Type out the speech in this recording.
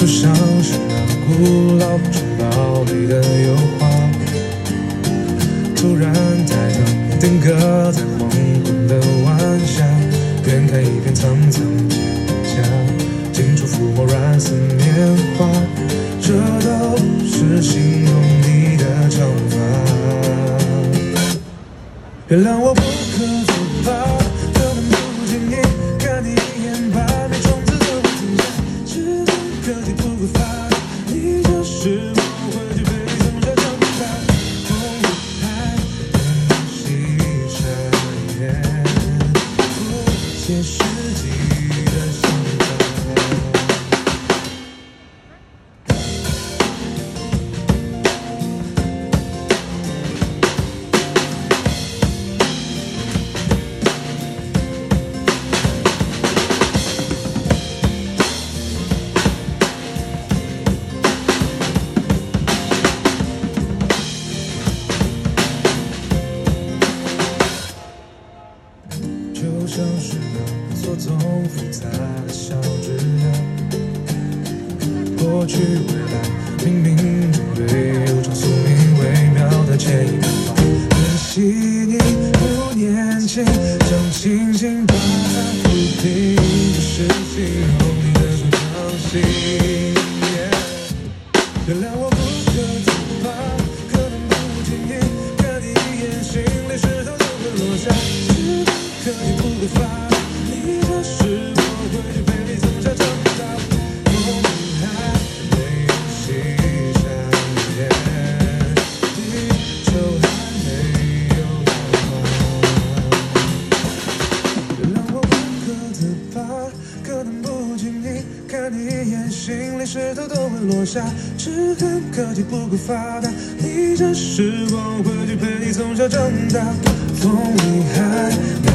就像是那古老城堡里的油画，突然抬头定格在黄昏的晚霞，远看一片苍苍蒹葭，近处抚摸软似棉花，这都是形容你的长发。原谅我不可自拔。 像是那错综复杂的小枝桠，过去未来冥冥之中有种宿命微妙的牵引。可惜你不年轻，将轻轻把它抚平，这是形容你的种伤心。原谅我不可自拔，可能不经意看你一眼，心里石头就会落下。 可以不会发，你这是我回去陪你从小长大，我们还没有西山，地球还没有暖化。原谅我不可自拔，可能不经意看你一眼，心里石头都会落下。只恨科技不够发达，你这是我回去陪你从小长大，风里还。